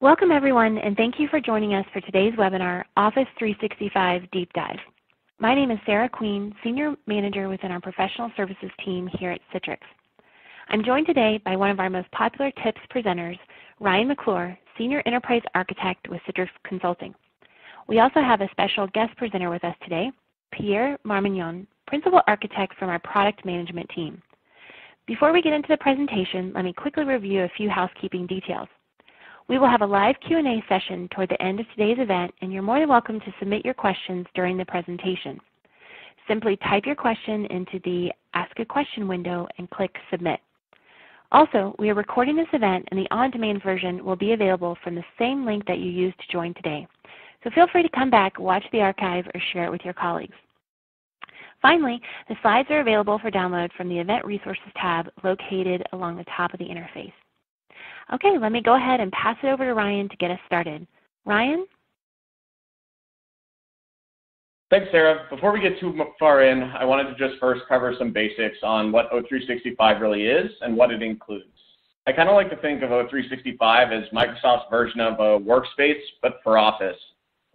Welcome everyone, and thank you for joining us for today's webinar, Office 365 Deep Dive. My name is Sarah Queen, Senior Manager within our Professional Services team here at Citrix. I'm joined today by one of our most popular TIPS presenters, Ryan McClure, Senior Enterprise Architect with Citrix Consulting. We also have a special guest presenter with us today, Pierre Marmignon, Principal Architect from our Product Management team. Before we get into the presentation, let me quickly review a few housekeeping details. We will have a live Q&A session toward the end of today's event, and you're more than welcome to submit your questions during the presentation. Simply type your question into the Ask a Question window and click Submit. Also, we are recording this event, and the on-demand version will be available from the same link that you used to join today. So feel free to come back, watch the archive, or share it with your colleagues. Finally, the slides are available for download from the Event Resources tab located along the top of the interface. Okay, let me go ahead and pass it over to Ryan to get us started. Ryan? Thanks, Sarah. Before we get too far in, I wanted to just first cover some basics on what O365 really is and what it includes. I kind of like to think of O365 as Microsoft's version of a workspace, but for Office.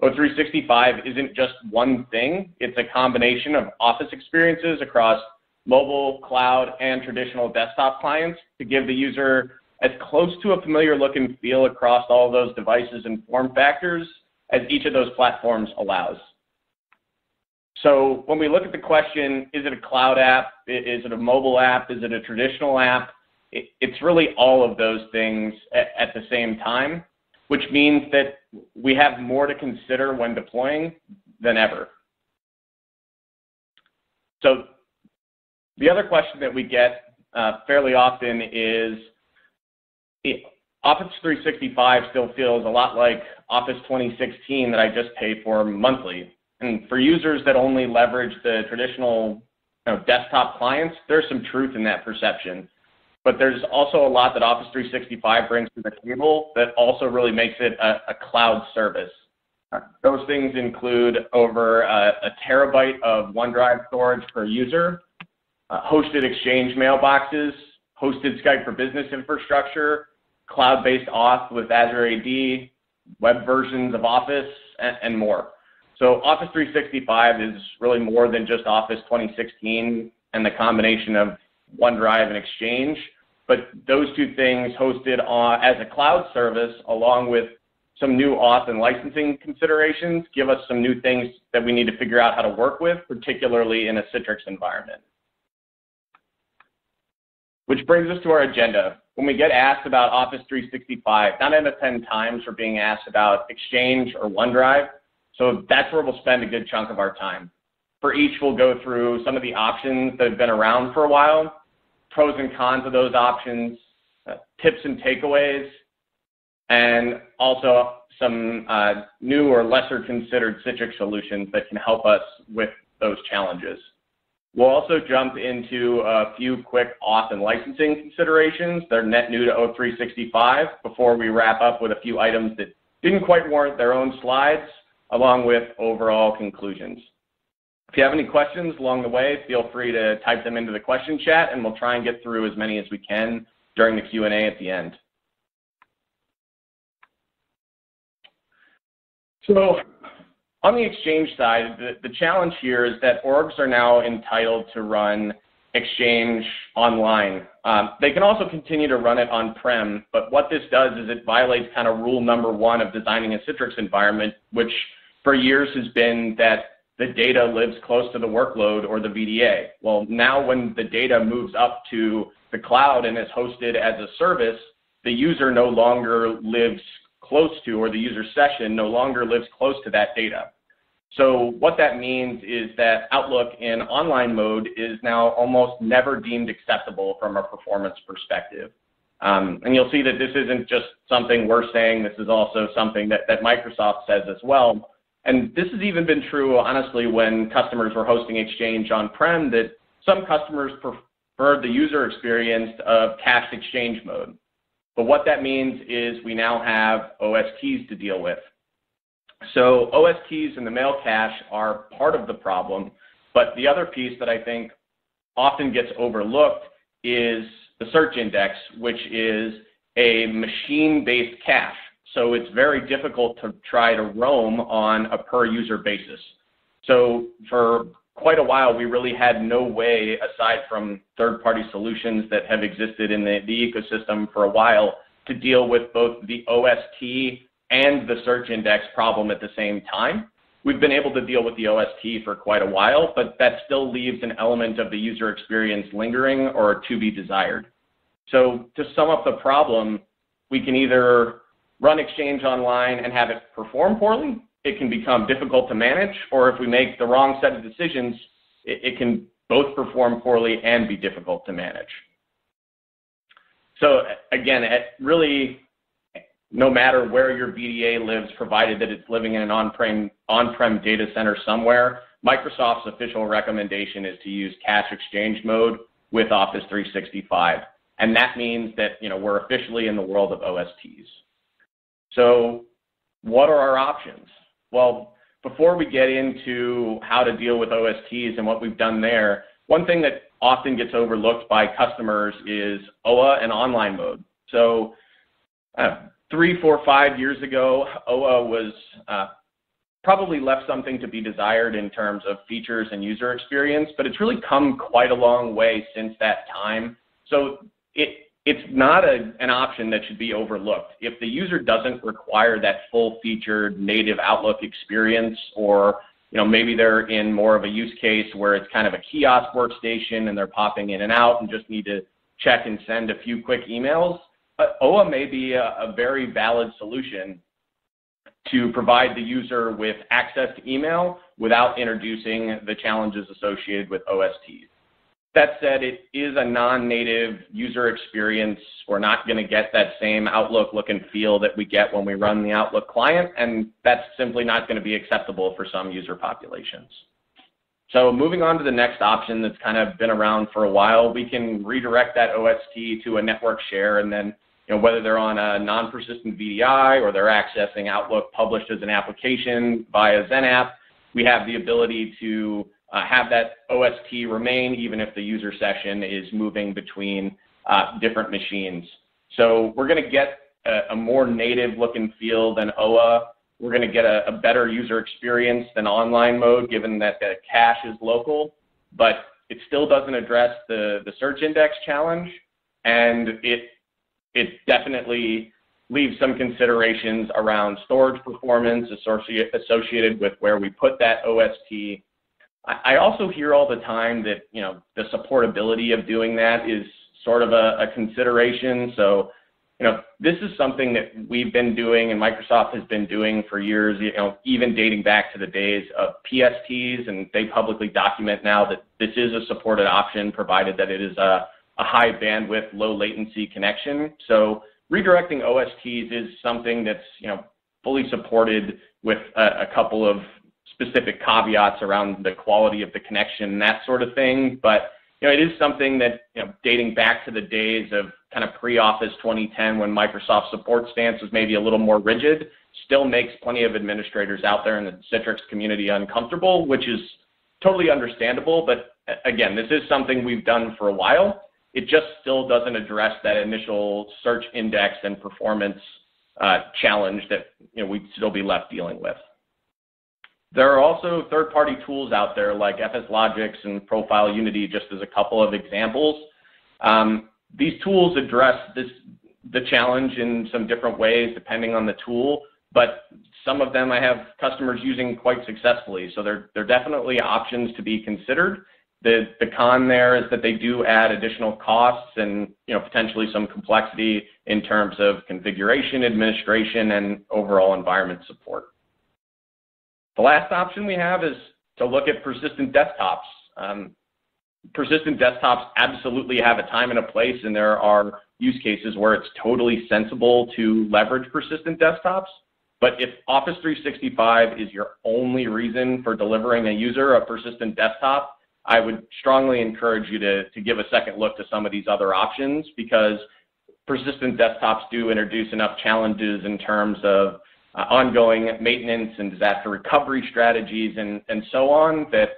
O365 isn't just one thing. It's a combination of Office experiences across mobile, cloud, and traditional desktop clients to give the user as close to a familiar look and feel across all those devices and form factors as each of those platforms allows. So when we look at the question, is it a cloud app? Is it a mobile app? Is it a traditional app? It's really all of those things at the same time, which means that we have more to consider when deploying than ever. So the other question that we get fairly often is, Office 365 still feels a lot like Office 2016 that I just pay for monthly. And for users that only leverage the traditional desktop clients, there's some truth in that perception. But there's also a lot that Office 365 brings to the table that also really makes it a cloud service. Those things include over a terabyte of OneDrive storage per user, hosted Exchange mailboxes, hosted Skype for Business infrastructure, cloud-based auth with Azure AD, web versions of Office, and more. So Office 365 is really more than just Office 2016 and the combination of OneDrive and Exchange, but those two things hosted as a cloud service along with some new auth and licensing considerations give us some new things that we need to figure out how to work with, particularly in a Citrix environment. Which brings us to our agenda. When we get asked about Office 365, 9 out of 10 times we're being asked about Exchange or OneDrive, so that's where we'll spend a good chunk of our time. For each, we'll go through some of the options that have been around for a while, pros and cons of those options, tips and takeaways, and also some new or lesser considered Citrix solutions that can help us with those challenges. We'll also jump into a few quick auth and licensing considerations. They're net new to O365 before we wrap up with a few items that didn't quite warrant their own slides, along with overall conclusions. If you have any questions along the way, feel free to type them into the question chat, and we'll try and get through as many as we can during the Q&A at the end. So, on the Exchange side, the challenge here is that orgs are now entitled to run Exchange online. They can also continue to run it on-prem, but what this does is it violates kind of rule number 1 of designing a Citrix environment, which for years has been that the data lives close to the workload or the VDA. Well, now when the data moves up to the cloud and is hosted as a service, the user no longer lives close to, or the user session no longer lives close to that data. So what that means is that Outlook in online mode is now almost never deemed acceptable from a performance perspective. And you'll see that this isn't just something we're saying, this is also something that Microsoft says as well. And this has even been true, honestly, when customers were hosting Exchange on-prem, that some customers preferred the user experience of cached Exchange mode. But what that means is we now have OSTs to deal with. So OSTs and the mail cache are part of the problem, but the other piece that I think often gets overlooked is the search index, which is a machine-based cache. So it's very difficult to try to roam on a per-user basis. So for quite a while, we really had no way, aside from third-party solutions that have existed in the ecosystem for a while, to deal with both the OST and the search index problem at the same time. We've been able to deal with the OST for quite a while, but that still leaves an element of the user experience lingering or to be desired. So to sum up the problem, we can either run Exchange online and have it perform poorly, it can become difficult to manage, or if we make the wrong set of decisions, it can both perform poorly and be difficult to manage. So again, really, no matter where your VDA lives, provided that it's living in an on-prem data center somewhere, Microsoft's official recommendation is to use cache exchange mode with Office 365. And that means that, you know, we're officially in the world of OSTs. So what are our options? Well, before we get into how to deal with OSTs and what we've done there, one thing that often gets overlooked by customers is OWA and online mode. So 3, 4, 5 years ago, OWA was probably left something to be desired in terms of features and user experience, but it's really come quite a long way since that time. So it's not an option that should be overlooked. If the user doesn't require that full-featured native Outlook experience, or maybe they're in more of a use case where it's kind of a kiosk workstation and they're popping in and out and just need to check and send a few quick emails, OWA may be a very valid solution to provide the user with access to email without introducing the challenges associated with OSTs. That said, it is a non-native user experience. We're not going to get that same Outlook look and feel that we get when we run the Outlook client, and that's simply not going to be acceptable for some user populations. So moving on to the next option that's kind of been around for a while, we can redirect that OST to a network share, and then whether they're on a non-persistent VDI or they're accessing Outlook published as an application via ZenApp, we have the ability to have that OST remain even if the user session is moving between different machines. So we're going to get a more native look and feel than OWA. We're going to get a better user experience than online mode, given that the cache is local, but it still doesn't address the search index challenge, and it definitely leaves some considerations around storage performance associated with where we put that OST. I also hear all the time that the supportability of doing that is sort of a consideration. So this is something that we've been doing and Microsoft has been doing for years, even dating back to the days of PSTs, and they publicly document now that this is a supported option provided that it is a high bandwidth, low latency connection. So redirecting OSTs is something that's fully supported with a couple of specific caveats around the quality of the connection, that sort of thing. But it is something that, dating back to the days of kind of pre-Office 2010, when Microsoft's support stance was maybe a little more rigid, still makes plenty of administrators out there in the Citrix community uncomfortable, which is totally understandable. But again, this is something we've done for a while. It just still doesn't address that initial search index and performance challenge that we'd still be left dealing with. There are also third-party tools out there like FSLogix and Profile Unity, just as a couple of examples. These tools address the challenge in some different ways depending on the tool, but some of them I have customers using quite successfully. So they're definitely options to be considered. The con there is that they do add additional costs and potentially some complexity in terms of configuration, administration, and overall environment support. The last option we have is to look at persistent desktops. Persistent desktops absolutely have a time and a place, and there are use cases where it's totally sensible to leverage persistent desktops. But if Office 365 is your only reason for delivering a user a persistent desktop, I would strongly encourage you to give a second look to some of these other options, because persistent desktops do introduce enough challenges in terms of ongoing maintenance and disaster recovery strategies and so on, that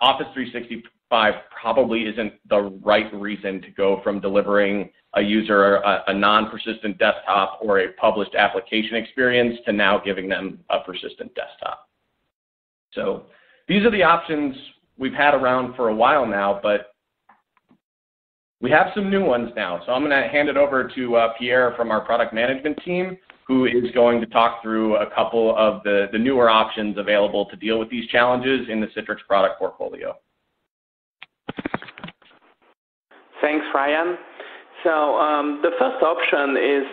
Office 365 365 probably isn't the right reason to go from delivering a user a non-persistent desktop or a published application experience to now giving them a persistent desktop. So these are the options we've had around for a while now, but we have some new ones now. So I'm going to hand it over to Pierre from our product management team, who is going to talk through a couple of the newer options available to deal with these challenges in the Citrix product portfolio. Thanks, Ryan. So the first option is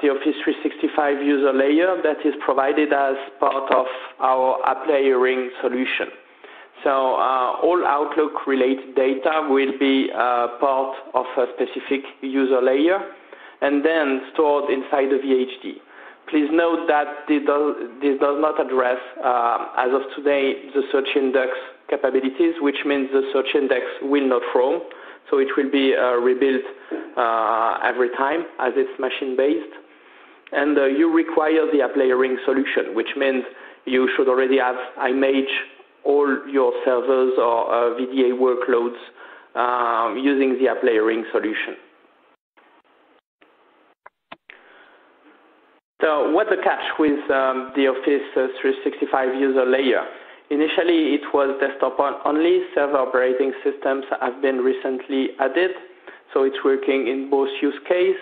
the Office 365 user layer that is provided as part of our AppLayering solution. So all Outlook-related data will be part of a specific user layer and then stored inside the VHD. Please note that this does not address, as of today, the search index capabilities, which means the search index will not roam. So it will be rebuilt every time as it's machine-based. And you require the app layering solution, which means you should already have image all your servers or VDA workloads using the app layering solution. So what's the catch with the Office 365 user layer? Initially, it was desktop only. Server operating systems have been recently added, so it's working in both use case,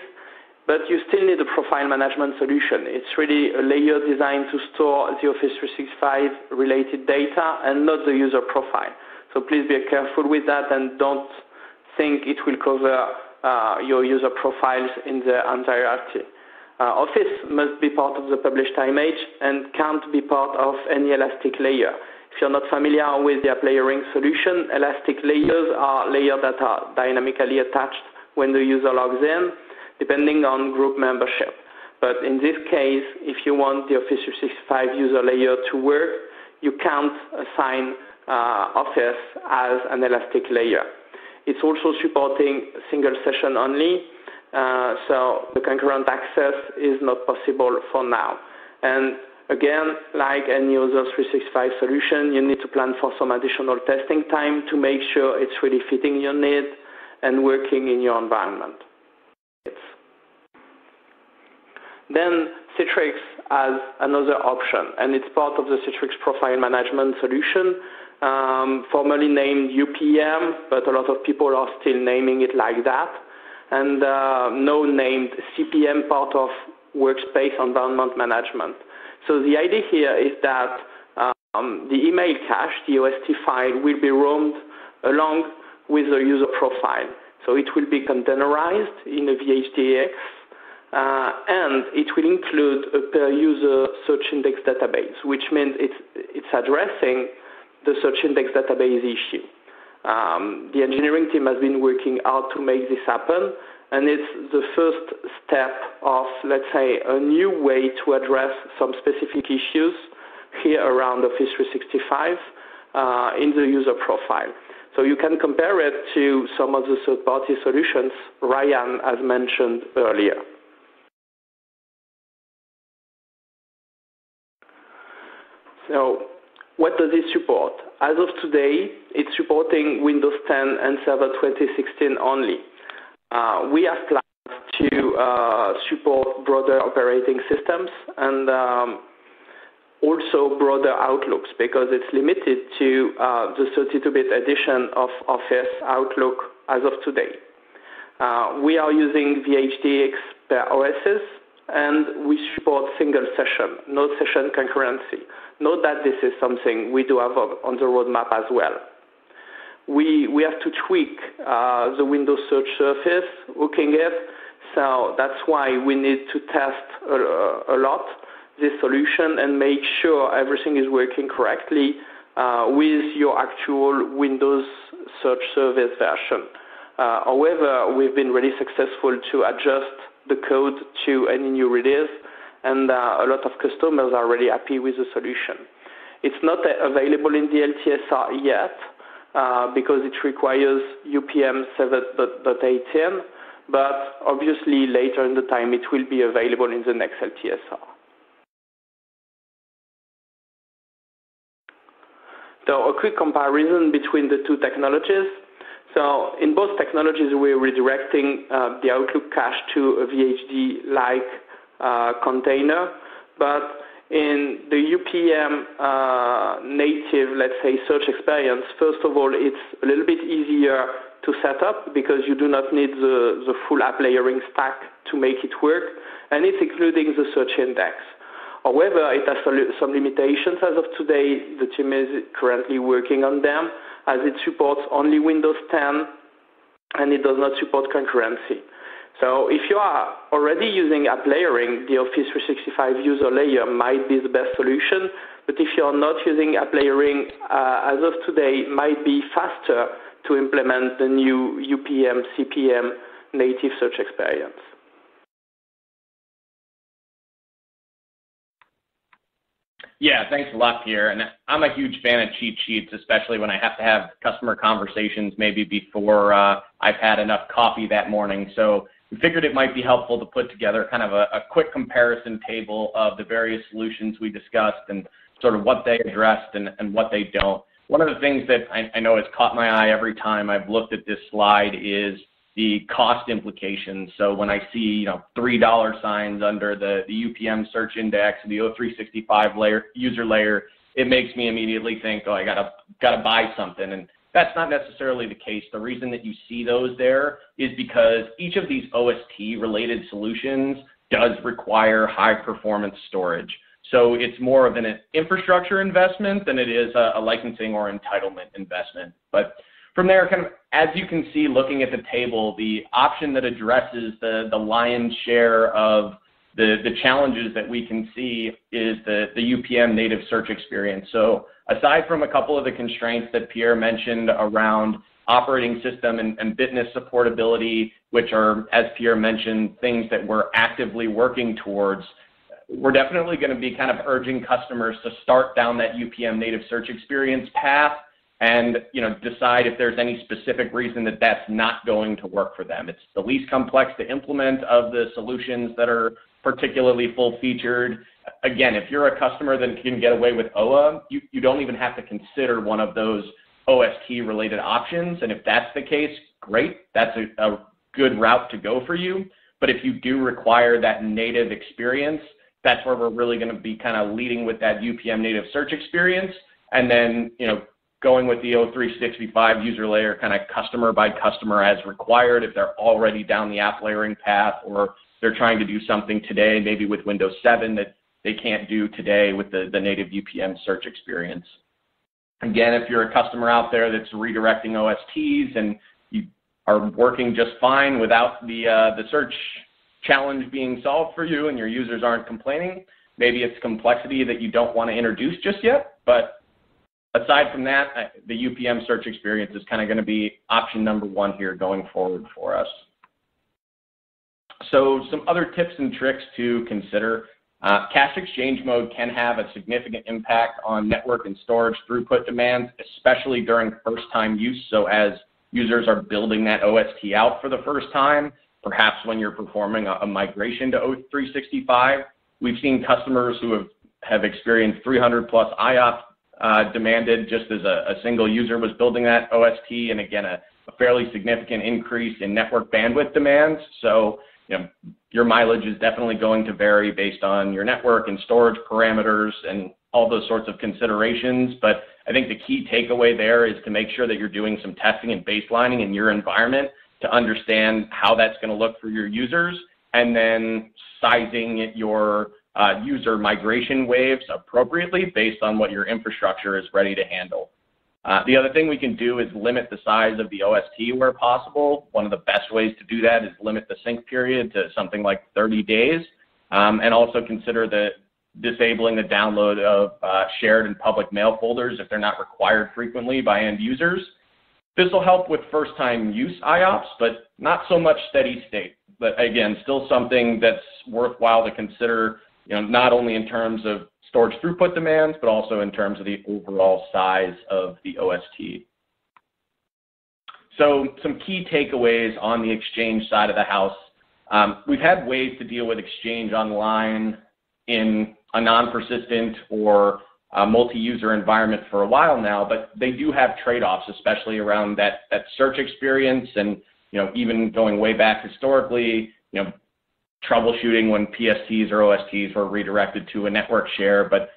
but you still need a profile management solution. It's really a layer designed to store the Office 365 related data and not the user profile. So please be careful with that and don't think it will cover your user profiles in their entirety. Office must be part of the published image and can't be part of any elastic layer. If you're not familiar with the app layering solution, elastic layers are layers that are dynamically attached when the user logs in, depending on group membership. But in this case, if you want the Office 365 user layer to work, you can't assign Office as an elastic layer. It's also supporting single session only, so the concurrent access is not possible for now. And again, like any other 365 solution, you need to plan for some additional testing time to make sure it's really fitting your need and working in your environment. Then Citrix has another option, and it's part of the Citrix Profile Management Solution, formerly named UPM, but a lot of people are still naming it like that, and now named CPM, part of Workspace Environment Management. So the idea here is that the email cache, the OST file, will be roamed along with the user profile. So it will be containerized in a VHDX, and it will include a per-user search index database, which means it's addressing the search index database issue. The engineering team has been working hard to make this happen, and it's the first step of, let's say, a new way to address some specific issues here around Office 365 in the user profile. So you can compare it to some of the third-party solutions Ryan has mentioned earlier. So what does it support? As of today, it's supporting Windows 10 and Server 2016 only. We have plans to support broader operating systems and also broader outlooks, because it's limited to the 32-bit edition of Office Outlook as of today. We are using VHDX per OSS, and we support single session, no session concurrency. Note that this is something we do have on the roadmap as well. We have to tweak the Windows search surface, hooking it, so that's why we need to test a lot this solution and make sure everything is working correctly with your actual Windows search service version. However, we've been really successful to adjust the code to any new release, and a lot of customers are really happy with the solution. It's not available in the LTSR yet because it requires UPM 7.18, but obviously later in the time it will be available in the next LTSR. So a quick comparison between the two technologies. So in both technologies, we're redirecting the Outlook cache to a VHD-like container. But in the UPM native, let's say, search experience, first of all, it's a little bit easier to set up because you do not need the full app layering stack to make it work. And it's including the search index. However, it has some limitations as of today. The team is currently working on them, as it supports only Windows 10, and it does not support concurrency. So if you are already using app layering, the Office 365 user layer might be the best solution, but if you are not using app layering, as of today, might be faster to implement the new UPM, CPM native search experience. Yeah, thanks a lot, Pierre. And I'm a huge fan of cheat sheets, especially when I have to have customer conversations maybe before I've had enough coffee that morning. So we figured it might be helpful to put together kind of a quick comparison table of the various solutions we discussed and sort of what they addressed and what they don't. One of the things that I know has caught my eye every time I've looked at this slide is the cost implications. So when I see, you know, $3 signs under the UPM search index, the O365 layer, user layer, it makes me immediately think, oh, I gotta buy something. And that's not necessarily the case. The reason that you see those there is because each of these OST-related solutions does require high-performance storage. So it's more of an infrastructure investment than it is a licensing or entitlement investment. But from there, kind of, as you can see looking at the table, the option that addresses the lion's share of the challenges that we can see is the UPM native search experience. So aside from a couple of the constraints that Pierre mentioned around operating system and business supportability, which are, as Pierre mentioned, things that we're actively working towards, we're definitely going to be kind of urging customers to start down that UPM native search experience path and, you know, decide if there's any specific reason that that's not going to work for them. It's the least complex to implement of the solutions that are particularly full-featured. Again, if you're a customer that can get away with OWA, you don't even have to consider one of those OST-related options. And if that's the case, great. That's a good route to go for you. But if you do require that native experience, that's where we're really going to be kind of leading with that UPM native search experience. And then, you know, going with the O365 user layer kind of customer by customer as required if they're already down the app layering path or they're trying to do something today, maybe with Windows 7 that they can't do today with the native UPM search experience. Again, if you're a customer out there that's redirecting OSTs and you are working just fine without the search challenge being solved for you and your users aren't complaining, maybe it's complexity that you don't want to introduce just yet, but aside from that, the UPM search experience is kind of going to be option number one here going forward for us. So some other tips and tricks to consider. Cache exchange mode can have a significant impact on network and storage throughput demands, especially during first-time use. So as users are building that OST out for the first time, perhaps when you're performing a migration to O365, we've seen customers who have experienced 300-plus IOPS demanded just as a single user was building that OST, and again, a fairly significant increase in network bandwidth demands. So, you know, your mileage is definitely going to vary based on your network and storage parameters and all those sorts of considerations. But I think the key takeaway there is to make sure that you're doing some testing and baselining in your environment to understand how that's going to look for your users, and then sizing your user migration waves appropriately based on what your infrastructure is ready to handle. The other thing we can do is limit the size of the OST where possible. One of the best ways to do that is limit the sync period to something like 30 days, and also consider disabling the download of shared and public mail folders if they're not required frequently by end users. This will help with first-time use IOPS, but not so much steady state. But again, still something that's worthwhile to consider, you know, not only in terms of storage throughput demands, but also in terms of the overall size of the OST. So some key takeaways on the Exchange side of the house. We've had ways to deal with Exchange Online in a non-persistent or multi-user environment for a while now, but they do have trade-offs, especially around that search experience and, you know, even going way back historically, you know, troubleshooting when PSTs or OSTs were redirected to a network share. But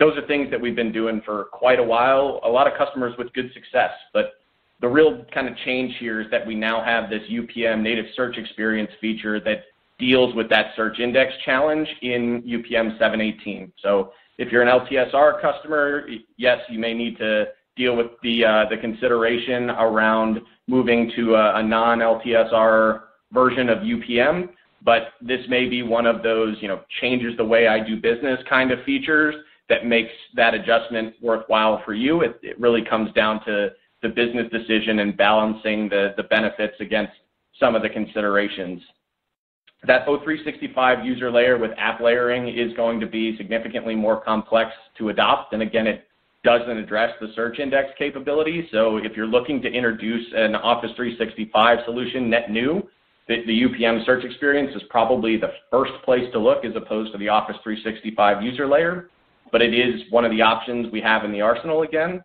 those are things that we've been doing for quite a while, a lot of customers with good success. But the real kind of change here is that we now have this UPM native search experience feature that deals with that search index challenge in UPM 7.18. So if you're an LTSR customer, yes, you may need to deal with the consideration around moving to a non-LTSR version of UPM, but this may be one of those, you know, changes the way I do business kind of features that makes that adjustment worthwhile for you. It really comes down to the business decision and balancing the benefits against some of the considerations. That O365 user layer with app layering is going to be significantly more complex to adopt, and again, it doesn't address the search index capability. So if you're looking to introduce an Office 365 solution net new, the UPM search experience is probably the first place to look as opposed to the Office 365 user layer, but it is one of the options we have in the arsenal again.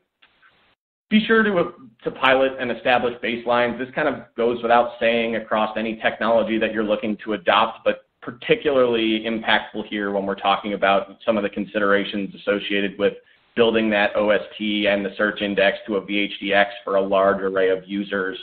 Be sure to pilot and establish baselines. This kind of goes without saying across any technology that you're looking to adopt, but particularly impactful here when we're talking about some of the considerations associated with building that OST and the search index to a VHDX for a large array of users,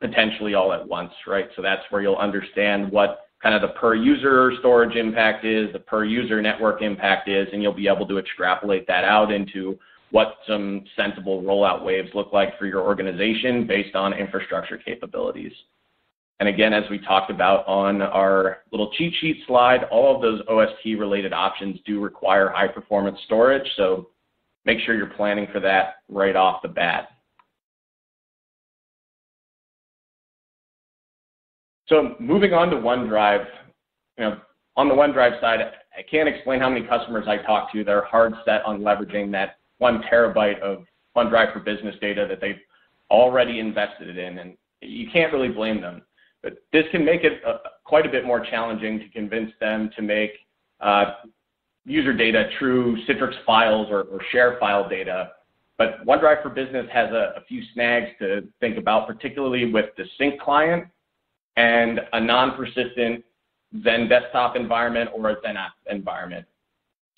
potentially all at once, right? So that's where you'll understand what kind of the per-user storage impact is, the per-user network impact is, and you'll be able to extrapolate that out into what some sensible rollout waves look like for your organization based on infrastructure capabilities. And again, as we talked about on our little cheat sheet slide, all of those OST-related options do require high-performance storage, so make sure you're planning for that right off the bat. So moving on to OneDrive, you know, on the OneDrive side, I can't explain how many customers I talk to that are hard set on leveraging that 1 terabyte of OneDrive for Business data that they've already invested in, and you can't really blame them. But this can make it quite a bit more challenging to convince them to make user data true Citrix files or ShareFile data. But OneDrive for Business has a few snags to think about, particularly with the sync client and a non-persistent ZenDesktop environment or a ZenApp environment.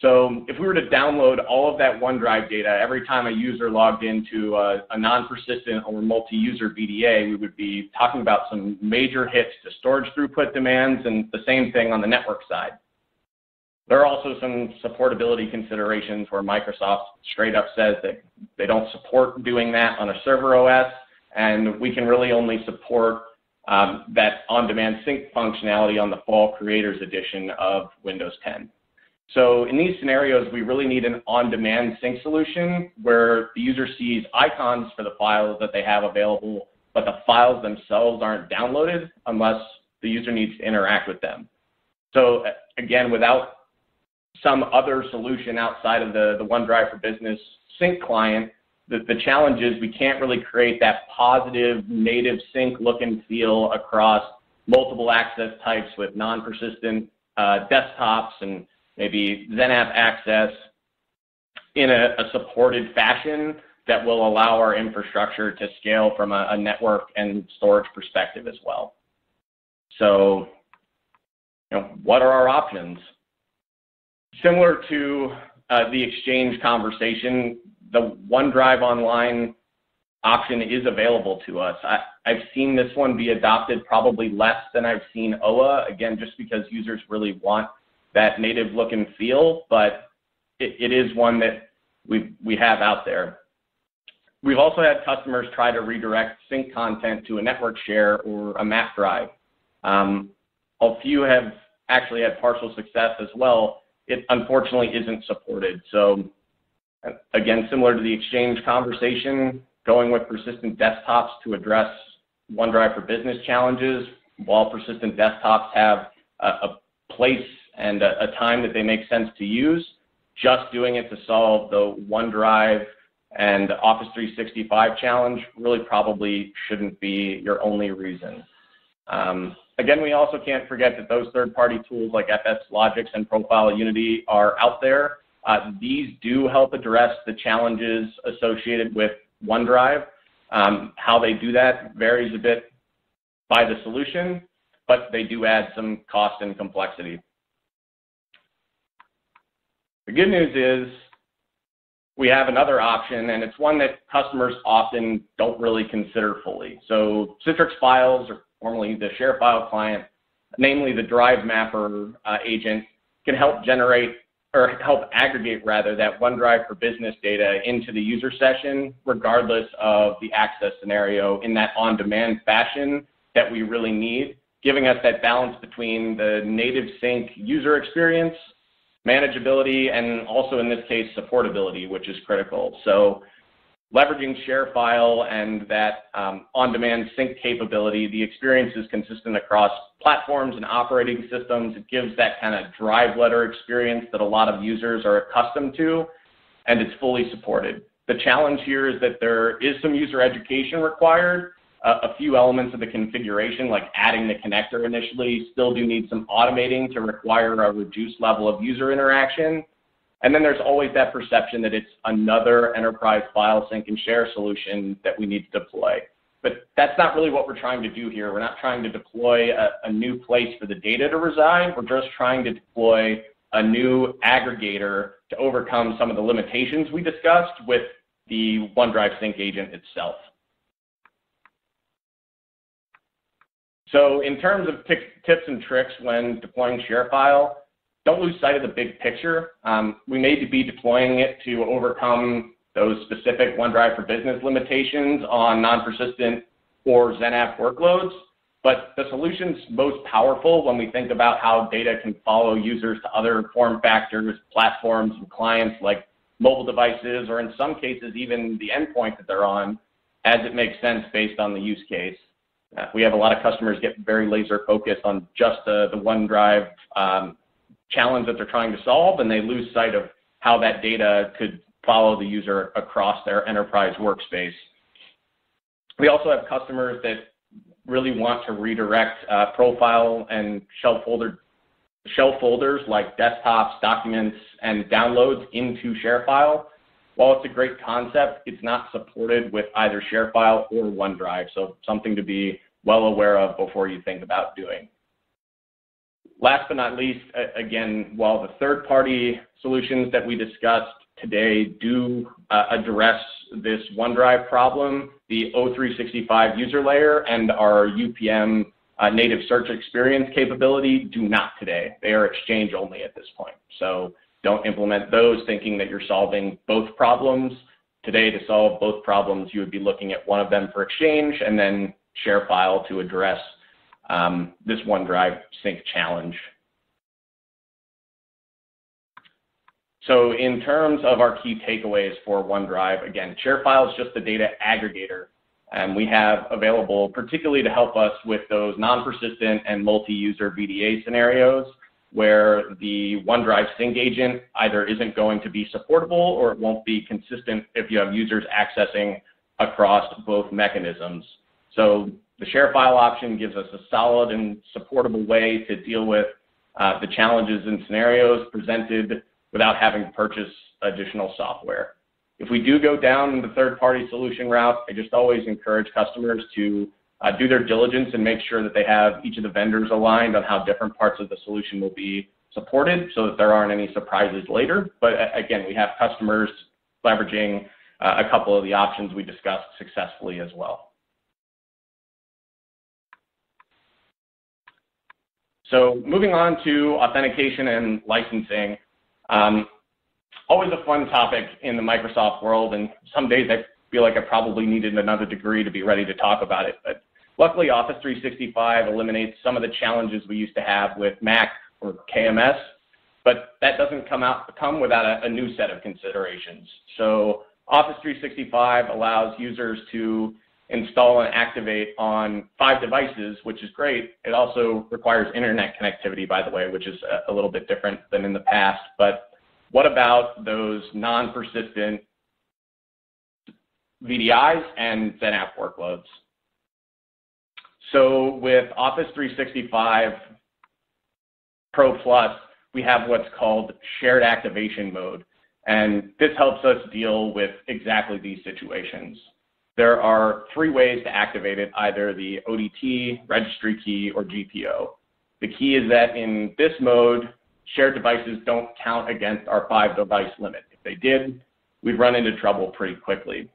So if we were to download all of that OneDrive data every time a user logged into a non-persistent or multi-user VDA, we would be talking about some major hits to storage throughput demands, and the same thing on the network side. There are also some supportability considerations where Microsoft straight up says that they don't support doing that on a server OS, and we can really only support that on-demand sync functionality on the Fall Creators Edition of Windows 10. So in these scenarios, we really need an on-demand sync solution where the user sees icons for the files that they have available, but the files themselves aren't downloaded unless the user needs to interact with them. So again, without some other solution outside of the OneDrive for Business sync client, the challenge is we can't really create that positive native sync look and feel across multiple access types with non-persistent desktops and maybe ZenApp access in a supported fashion that will allow our infrastructure to scale from a network and storage perspective as well. So, you know, what are our options? Similar to the Exchange conversation, the OneDrive Online option is available to us. I've seen this one be adopted probably less than I've seen OWA, again, just because users really want that native look and feel, but it is one that we have out there. We've also had customers try to redirect sync content to a network share or a map drive. A few have actually had partial success as well. It unfortunately isn't supported. So again, similar to the Exchange conversation, going with persistent desktops to address OneDrive for Business challenges, while persistent desktops have a place and a time that they make sense to use, just doing it to solve the OneDrive and Office 365 challenge really probably shouldn't be your only reason. Again, we also can't forget that those third-party tools like FSLogix and Profile Unity are out there. These do help address the challenges associated with OneDrive. How they do that varies a bit by the solution, but they do add some cost and complexity. The good news is we have another option, and it's one that customers often don't really consider fully. So Citrix Files, or formerly the ShareFile client, namely the Drive Mapper agent, can help generate, or help aggregate rather, that OneDrive for Business data into the user session, regardless of the access scenario, in that on-demand fashion that we really need, giving us that balance between the native sync user experience, manageability, and also in this case, supportability, which is critical. So leveraging ShareFile and that on-demand sync capability, the experience is consistent across platforms and operating systems. It gives that kind of drive letter experience that a lot of users are accustomed to, and it's fully supported. The challenge here is that there is some user education required. A few elements of the configuration, like adding the connector initially, still do need some automating to require a reduced level of user interaction. And then there's always that perception that it's another enterprise file sync and share solution that we need to deploy. But that's not really what we're trying to do here. We're not trying to deploy a new place for the data to reside. We're just trying to deploy a new aggregator to overcome some of the limitations we discussed with the OneDrive Sync agent itself. So in terms of tips and tricks when deploying ShareFile, don't lose sight of the big picture. We may be deploying it to overcome those specific OneDrive for Business limitations on non-persistent or ZenApp workloads, but the solution's most powerful when we think about how data can follow users to other form factors, platforms, and clients like mobile devices, or in some cases even the endpoint that they're on, as it makes sense based on the use case. We have a lot of customers get very laser focused on just the OneDrive challenge that they're trying to solve, and they lose sight of how that data could follow the user across their enterprise workspace. We also have customers that really want to redirect profile and shell folders like desktops, documents, and downloads into ShareFile. While it's a great concept, it's not supported with either ShareFile or OneDrive, so something to be well aware of before you think about doing. Last but not least, again, while the third-party solutions that we discussed today do address this OneDrive problem, the O365 user layer and our UPM native search experience capability do not today. They are Exchange only at this point. So don't implement those thinking that you're solving both problems. Today, to solve both problems, you would be looking at one of them for Exchange and then ShareFile to address this OneDrive sync challenge. So in terms of our key takeaways for OneDrive, again, ShareFile is just the data aggregator, and we have available particularly to help us with those non-persistent and multi-user VDA scenarios, where the OneDrive sync agent either isn't going to be supportable or it won't be consistent if you have users accessing across both mechanisms. So the ShareFile option gives us a solid and supportable way to deal with the challenges and scenarios presented without having to purchase additional software. If we do go down the third-party solution route, I just always encourage customers to do their diligence and make sure that they have each of the vendors aligned on how different parts of the solution will be supported so that there aren't any surprises later. But again, we have customers leveraging a couple of the options we discussed successfully as well. So moving on to authentication and licensing. Always a fun topic in the Microsoft world, and some days I feel like I probably needed another degree to be ready to talk about it. But luckily, Office 365 eliminates some of the challenges we used to have with Mac or KMS, but that doesn't come without a new set of considerations. So Office 365 allows users to install and activate on 5 devices, which is great. It also requires internet connectivity, by the way, which is a little bit different than in the past. But what about those non-persistent VDIs and ZenApp workloads? So with Office 365 Pro Plus, we have what's called shared activation mode. And this helps us deal with exactly these situations. There are three ways to activate it, either the ODT, registry key, or GPO. The key is that in this mode, shared devices don't count against our 5-device limit. If they did, we'd run into trouble pretty quickly.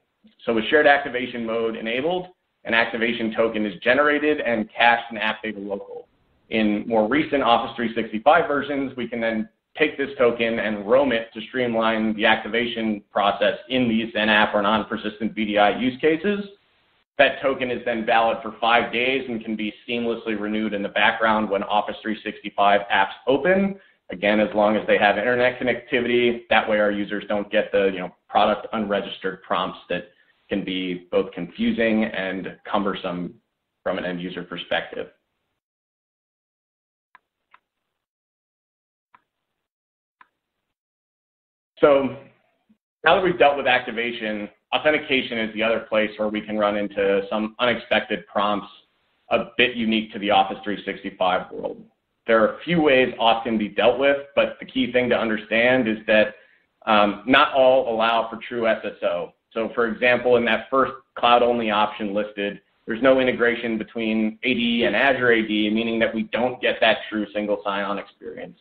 So with shared activation mode enabled, an activation token is generated and cached in App Data Local. In more recent Office 365 versions, we can then take this token and roam it to streamline the activation process in these ZenApp or non-persistent VDI use cases. That token is then valid for 5 days and can be seamlessly renewed in the background when Office 365 apps open. Again, as long as they have internet connectivity, that way our users don't get the product unregistered prompts that can be both confusing and cumbersome from an end user perspective. So now that we've dealt with activation, authentication is the other place where we can run into some unexpected prompts a bit unique to the Office 365 world. There are a few ways auth can be dealt with, but the key thing to understand is that not all allow for true SSO. So for example, in that first cloud-only option listed, there's no integration between AD and Azure AD, meaning that we don't get that true single sign-on experience.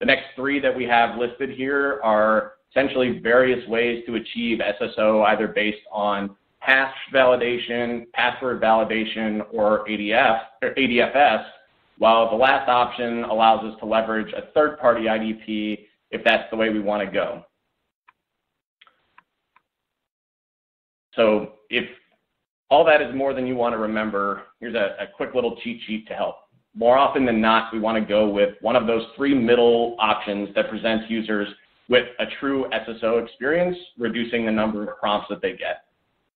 The next three that we have listed here are essentially various ways to achieve SSO, either based on hash validation, password validation, or ADFS, while the last option allows us to leverage a third-party IDP if that's the way we want to go. So if all that is more than you want to remember, here's a quick little cheat sheet to help. More often than not, we want to go with one of those three middle options that presents users with a true SSO experience, reducing the number of prompts that they get.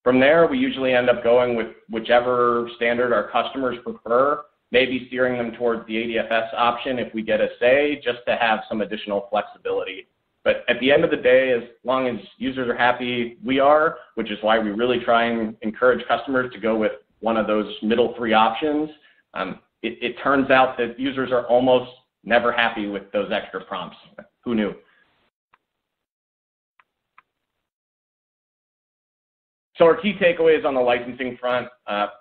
From there, we usually end up going with whichever standard our customers prefer, maybe steering them towards the ADFS option if we get a say, just to have some additional flexibility. But at the end of the day, as long as users are happy, we are, which is why we really try and encourage customers to go with one of those middle three options. It turns out that users are almost never happy with those extra prompts. Who knew? So our key takeaways on the licensing front,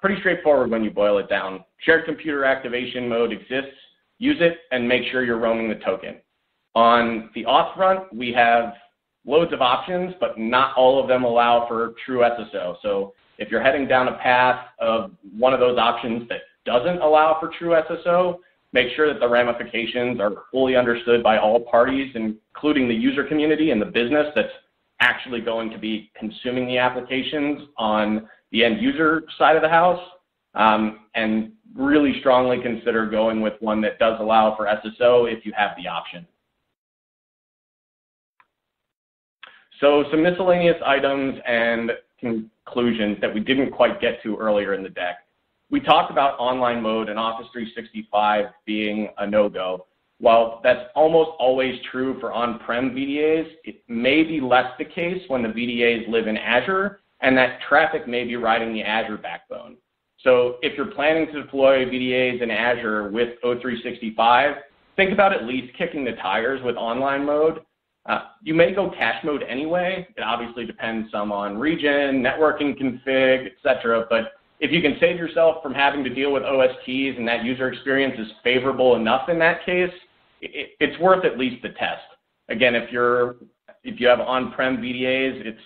pretty straightforward when you boil it down. Shared computer activation mode exists. Use it and make sure you're roaming the token. On the auth front, we have loads of options, but not all of them allow for true SSO. So if you're heading down a path of one of those options that doesn't allow for true SSO, make sure that the ramifications are fully understood by all parties, including the user community and the business that's actually going to be consuming the applications on the end user side of the house, and really strongly consider going with one that does allow for SSO if you have the option. So some miscellaneous items and conclusions that we didn't quite get to earlier in the deck. We talked about online mode and Office 365 being a no-go. While that's almost always true for on-prem VDAs, it may be less the case when the VDAs live in Azure, and that traffic may be riding the Azure backbone. So if you're planning to deploy VDAs in Azure with O365, think about at least kicking the tires with online mode. You may go cache mode anyway. It obviously depends some on region, networking config, etc. But if you can save yourself from having to deal with OSTs and that user experience is favorable enough in that case, it's worth at least the test. Again, if you have on-prem VDAs, it's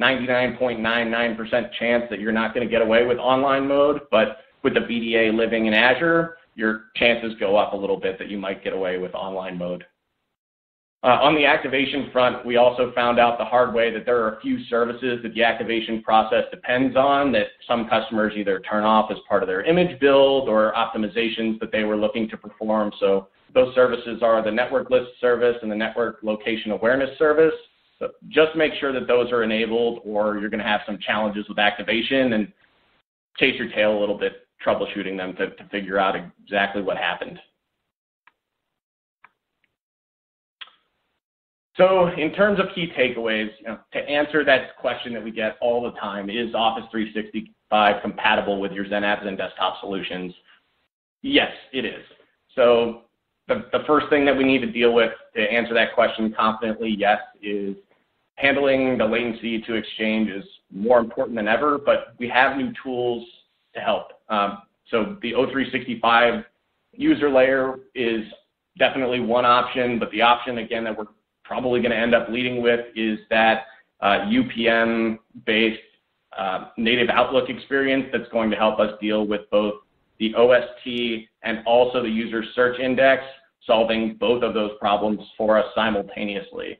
99.99% chance that you're not going to get away with online mode, but with the VDA living in Azure, your chances go up a little bit that you might get away with online mode. On the activation front, we also found out the hard way that there are a few services that the activation process depends on that some customers either turn off as part of their image build or optimizations that they were looking to perform. So those services are the network list service and the network location awareness service. So just make sure that those are enabled, or you're going to have some challenges with activation and chase your tail a little bit troubleshooting them to figure out exactly what happened. So in terms of key takeaways, to answer that question that we get all the time, is Office 365 compatible with your ZenApp and ZenDesktop solutions? Yes, it is. So the first thing that we need to deal with to answer that question confidently, yes, is handling the latency to Exchange is more important than ever, but we have new tools to help. So the O365 user layer is definitely one option, but the option, again, that we're probably going to end up leading with is that UPM-based native Outlook experience that's going to help us deal with both the OST and also the user search index, solving both of those problems for us simultaneously.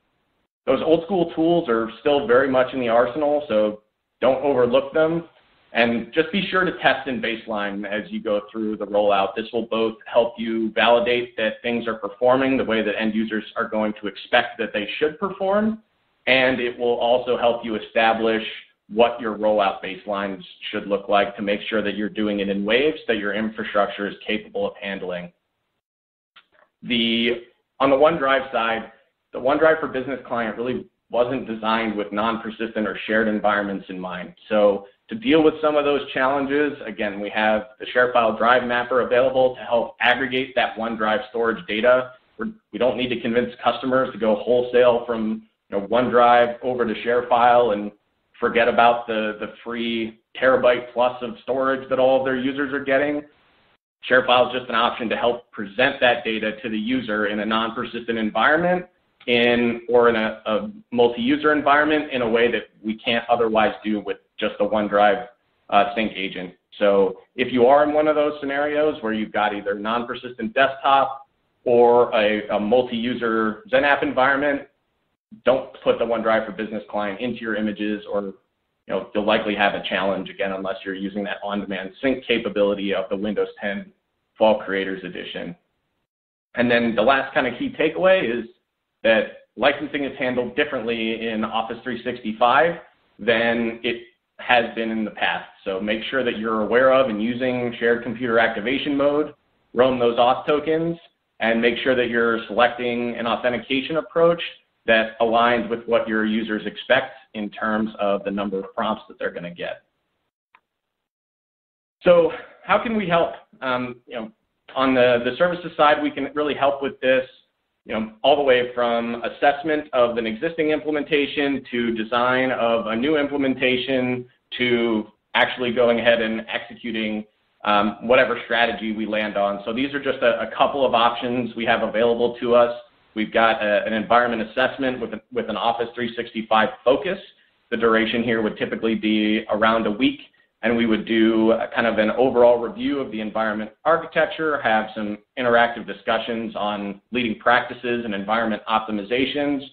Those old school tools are still very much in the arsenal, so don't overlook them. And just be sure to test and baseline as you go through the rollout. This will both help you validate that things are performing the way that end users are going to expect that they should perform, and it will also help you establish what your rollout baselines should look like to make sure that you're doing it in waves that your infrastructure is capable of handling. On the OneDrive side, the OneDrive for Business client really wasn't designed with non-persistent or shared environments in mind. So to deal with some of those challenges, again, we have the ShareFile Drive Mapper available to help aggregate that OneDrive storage data. We don't need to convince customers to go wholesale from OneDrive over to ShareFile and forget about the free terabyte plus of storage that all of their users are getting. ShareFile is just an option to help present that data to the user in a non-persistent environment or in a multi-user environment in a way that we can't otherwise do with just the OneDrive sync agent. So if you are in one of those scenarios where you've got either non-persistent desktop or a multi-user ZenApp environment, don't put the OneDrive for Business client into your images, or you'll likely have a challenge, again, unless you're using that on-demand sync capability of the Windows 10 Fall Creators Edition. And then the last kind of key takeaway is that licensing is handled differently in Office 365 than it has been in the past. So make sure that you're aware of and using shared computer activation mode, roam those auth tokens, and make sure that you're selecting an authentication approach that aligns with what your users expect in terms of the number of prompts that they're going to get. So how can we help? On the services side, we can really help with this, all the way from assessment of an existing implementation to design of a new implementation to actually going ahead and executing whatever strategy we land on. So these are just a couple of options we have available to us. We've got an environment assessment with an Office 365 focus. The duration here would typically be around a week, and we would do kind of an overall review of the environment architecture, have some interactive discussions on leading practices and environment optimizations,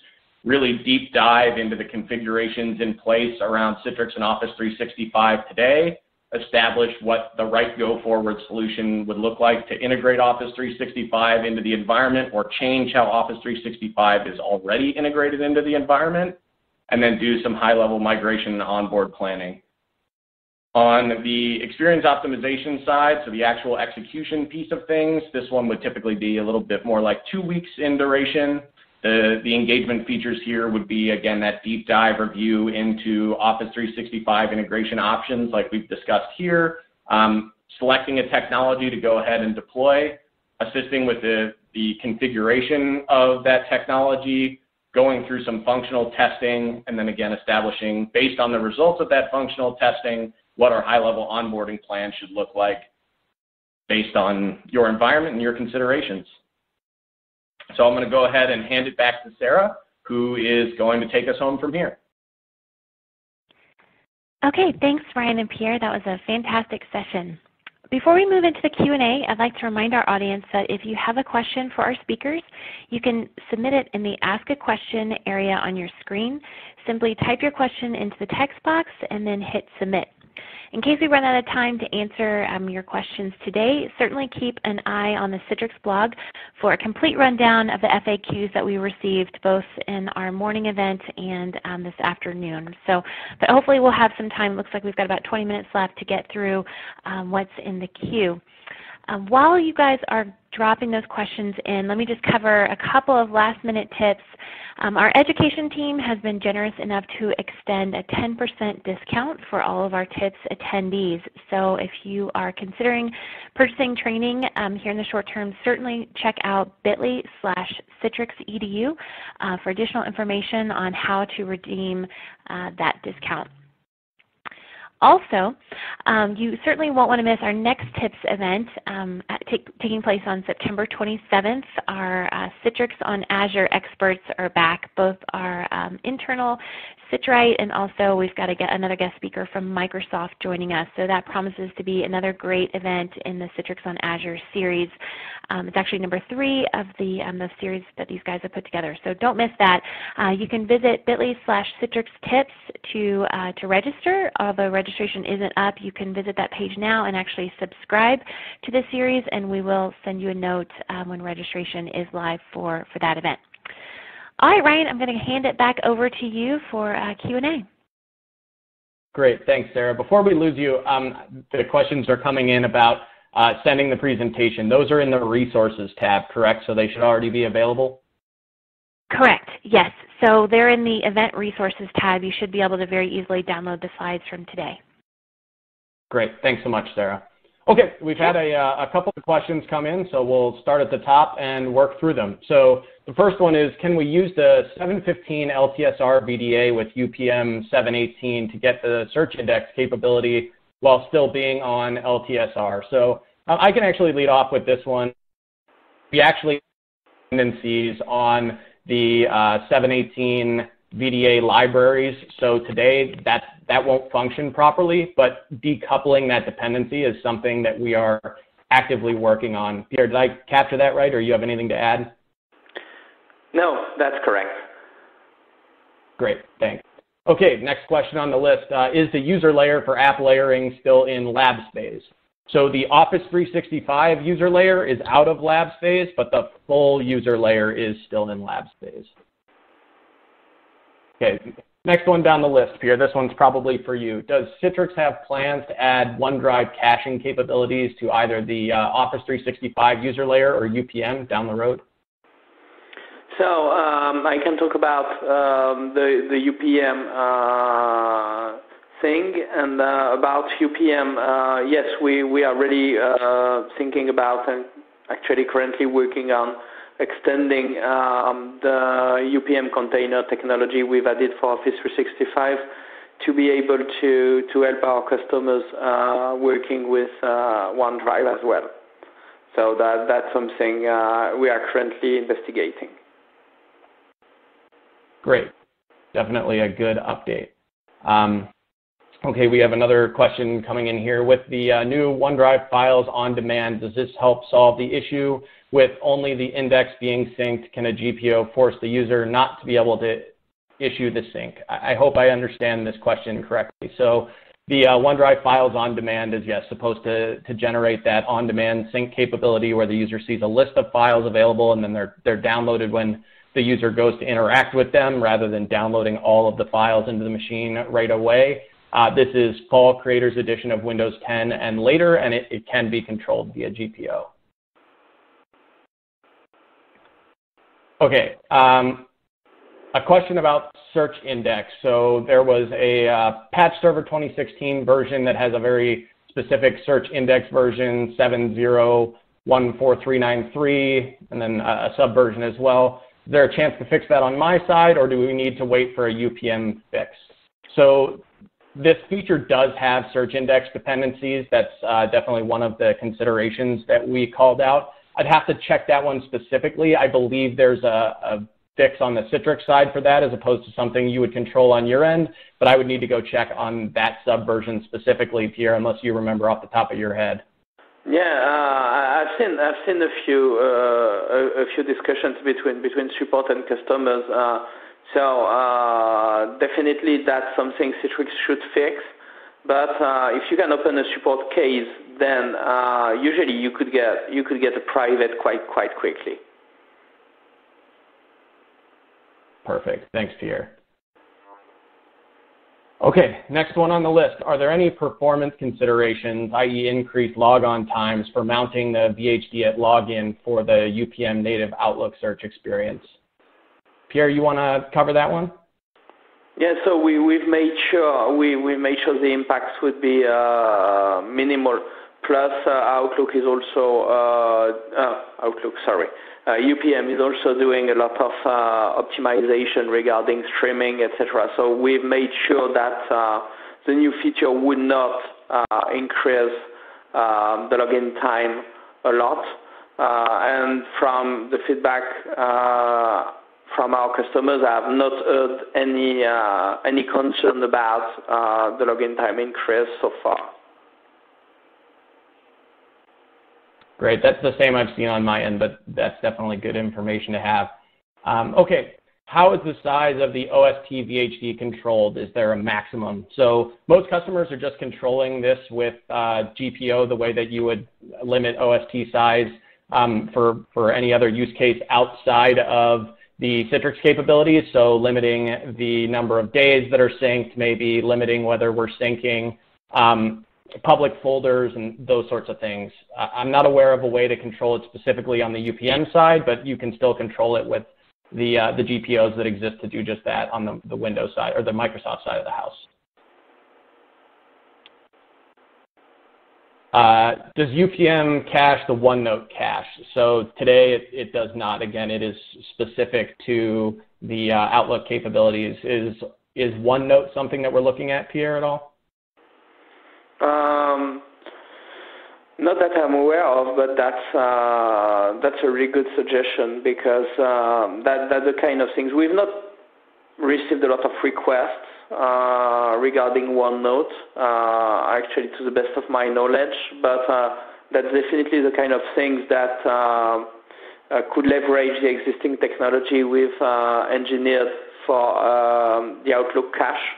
really deep dive into the configurations in place around Citrix and Office 365 today, establish what the right go-forward solution would look like to integrate Office 365 into the environment or change how Office 365 is already integrated into the environment, and then do some high-level migration and onboard planning. On the experience optimization side, so the actual execution piece of things, this one would typically be a little bit more like 2 weeks in duration. The engagement features here would be, again, that deep dive review into Office 365 integration options like we've discussed here, selecting a technology to go ahead and deploy, assisting with the configuration of that technology, going through some functional testing, and then again establishing, based on the results of that functional testing, what our high-level onboarding plan should look like based on your environment and your considerations. So I'm going to go ahead and hand it back to Sarah, who is going to take us home from here. Okay, thanks, Ryan and Pierre. That was a fantastic session. Before we move into the Q&A, I'd like to remind our audience that if you have a question for our speakers, you can submit it in the Ask a Question area on your screen. Simply type your question into the text box and then hit Submit. In case we run out of time to answer your questions today, certainly keep an eye on the Citrix blog for a complete rundown of the FAQs that we received both in our morning event and this afternoon. So, but hopefully we'll have some time. Looks like we've got about 20 minutes left to get through what's in the queue. While you guys are dropping those questions in, let me just cover a couple of last-minute tips. Our education team has been generous enough to extend a 10% discount for all of our TIPS attendees. So if you are considering purchasing training here in the short term, certainly check out bit.ly/citrixedu for additional information on how to redeem that discount. Also, you certainly won't want to miss our next TIPS event taking place on September 27th. Our Citrix on Azure experts are back, both our internal Citrite, and also we've got to get another guest speaker from Microsoft joining us. So that promises to be another great event in the Citrix on Azure series. It's actually number 3 of the series that these guys have put together. So don't miss that. You can visit bit.ly/citrixtips to register. Although registration isn't up, you can visit that page now and actually subscribe to the series, and we will send you a note when registration is live for that event. All right, Ryan, I'm going to hand it back over to you for Q&A. Great. Thanks, Sarah. Before we lose you, the questions are coming in about sending the presentation. Those are in the Resources tab, correct? So they should already be available? Correct, yes. So they're in the Event Resources tab. You should be able to very easily download the slides from today. Great. Thanks so much, Sarah. Okay, we've had a couple of questions come in, so we'll start at the top and work through them. So the first one is, can we use the 715 LTSR VDA with UPM 718 to get the search index capability while still being on LTSR? So I can actually lead off with this one. We actually have dependencies on the 718 VDA libraries, so today that won't function properly, but decoupling that dependency is something that we are actively working on. Pierre, did I capture that right, or you have anything to add? No, that's correct. Great, thanks. Okay, next question on the list. Is the user layer for app layering still in lab phase? So the Office 365 user layer is out of lab phase, but the full user layer is still in lab phase. Okay, next one down the list, Pierre. This one's probably for you. Does Citrix have plans to add OneDrive caching capabilities to either the Office 365 user layer or UPM down the road? So I can talk about the UPM thing, and about UPM, yes, we are really thinking about and actually currently working on extending the UPM container technology we've added for Office 365 to be able to help our customers working with OneDrive as well. So that's something we are currently investigating. Great. Definitely a good update. Okay, we have another question coming in here. With the new OneDrive files on demand, does this help solve the issue with only the index being synced? Can a GPO force the user not to be able to issue the sync? I hope I understand this question correctly. So the OneDrive files on demand is, yes, supposed to generate that on-demand sync capability where the user sees a list of files available and then they're downloaded when the user goes to interact with them rather than downloading all of the files into the machine right away. This is Fall Creators Edition of Windows 10 and later, and it can be controlled via GPO. Okay, a question about search index. So there was a patch server 2016 version that has a very specific search index version, 70.14393, and then a subversion as well. Is there a chance to fix that on my side, or do we need to wait for a UPM fix? So this feature does have search index dependencies. That's definitely one of the considerations that we called out. I'd have to check that one specifically. I believe there's a fix on the Citrix side for that as opposed to something you would control on your end, but I would need to go check on that subversion specifically, Pierre, unless you remember off the top of your head. Yeah, I've seen a few discussions between support and customers. So definitely that's something Citrix should fix. But if you can open a support case, then usually you could get a private quite quickly. Perfect. Thanks, Pierre. Okay, next one on the list. Are there any performance considerations, i.e. increased logon times, for mounting the VHD at login for the UPM native Outlook search experience? Pierre, you want to cover that one? Yeah, so we made sure the impacts would be minimal. Plus, UPM is also doing a lot of optimization regarding streaming, etc. So we've made sure that the new feature would not increase the login time a lot. And from the feedback from our customers, I have not heard any concern about the login time increase so far. Great, that's the same I've seen on my end, but that's definitely good information to have. Okay, how is the size of the OST VHD controlled? Is there a maximum? So most customers are just controlling this with GPO, the way that you would limit OST size for any other use case outside of the Citrix capabilities, so limiting the number of days that are synced, maybe limiting whether we're syncing public folders and those sorts of things. I'm not aware of a way to control it specifically on the UPM side, but you can still control it with the GPOs that exist to do just that on the Windows side or the Microsoft side of the house. Does UPM cache the OneNote cache? So today it does not. Again, it is specific to the Outlook capabilities. Is OneNote something that we're looking at, Pierre, at all? Not that I'm aware of, but that's a really good suggestion, because that's the kind of things. We've not received a lot of requests regarding OneNote, actually, to the best of my knowledge, but that's definitely the kind of things that could leverage the existing technology we've engineered for the Outlook cache.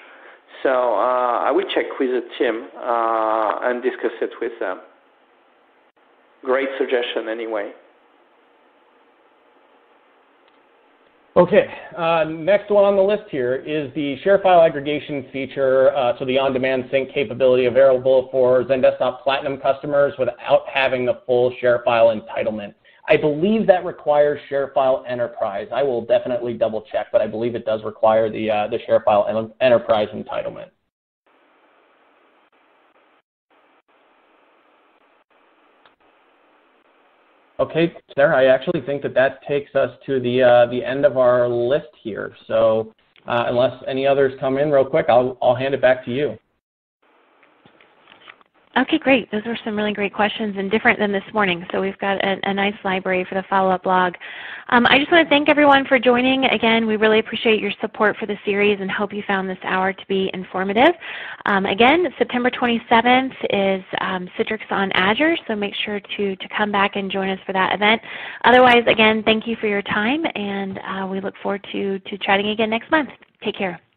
So I will check with the team and discuss it with them. Great suggestion, anyway. Okay, next one on the list here is the ShareFile aggregation feature, so the on-demand sync capability available for ZenDesktop Platinum customers without having the full ShareFile entitlement. I believe that requires ShareFile Enterprise. I will definitely double check, but I believe it does require the ShareFile Enterprise entitlement. Okay, Sarah, I actually think that takes us to the end of our list here. So unless any others come in real quick, I'll hand it back to you. Okay, great. Those were some really great questions and different than this morning. So we've got a nice library for the follow-up log. I just want to thank everyone for joining. Again, we really appreciate your support for the series and hope you found this hour to be informative. Again, September 27th is Citrix on Azure, so make sure to come back and join us for that event. Otherwise, again, thank you for your time, and we look forward to chatting again next month. Take care.